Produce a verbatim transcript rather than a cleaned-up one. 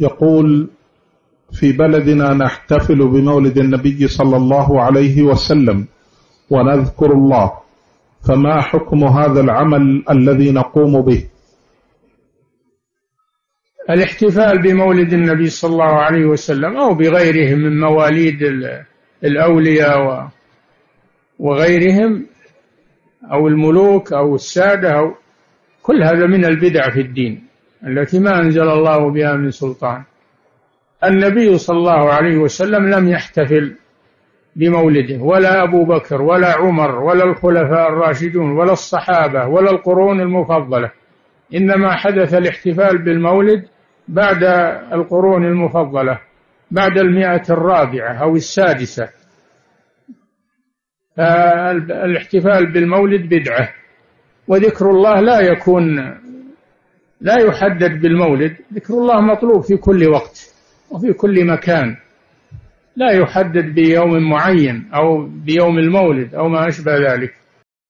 يقول: في بلدنا نحتفل بمولد النبي صلى الله عليه وسلم ونذكر الله، فما حكم هذا العمل الذي نقوم به؟ الاحتفال بمولد النبي صلى الله عليه وسلم أو بغيره من مواليد الأولياء وغيرهم أو الملوك أو السادة أو كل هذا من البدع في الدين التي ما أنزل الله بها من سلطان. النبي صلى الله عليه وسلم لم يحتفل بمولده، ولا أبو بكر ولا عمر ولا الخلفاء الراشدون ولا الصحابة ولا القرون المفضلة، إنما حدث الاحتفال بالمولد بعد القرون المفضلة، بعد المئة الرابعة أو السادسة. فالاحتفال بالمولد بدعة، وذكر الله لا يكون لا يحدد بالمولد، ذكر الله مطلوب في كل وقت وفي كل مكان، لا يحدد بيوم معين أو بيوم المولد أو ما أشبه ذلك.